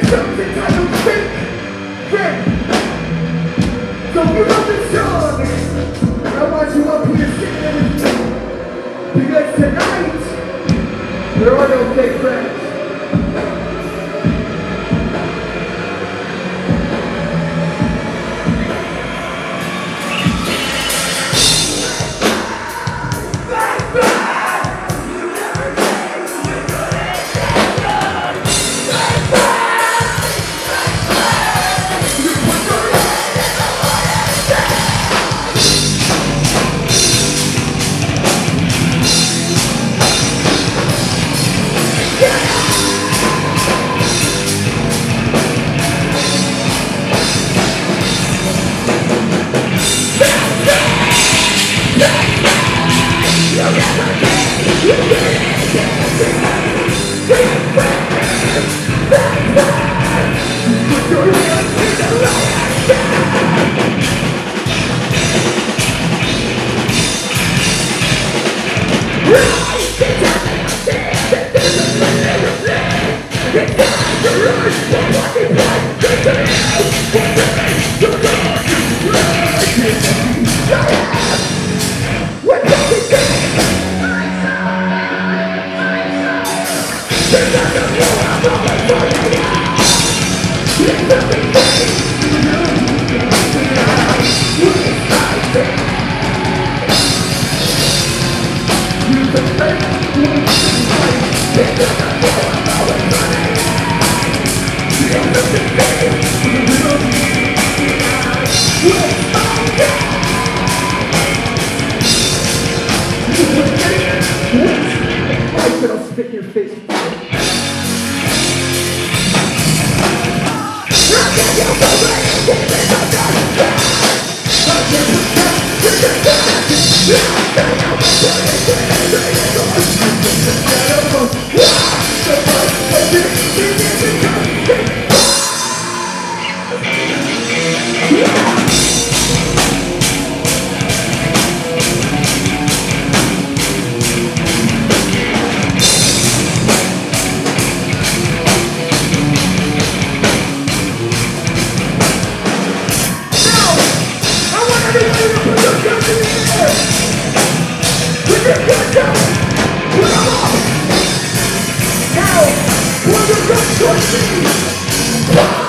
There are no fake friends. What?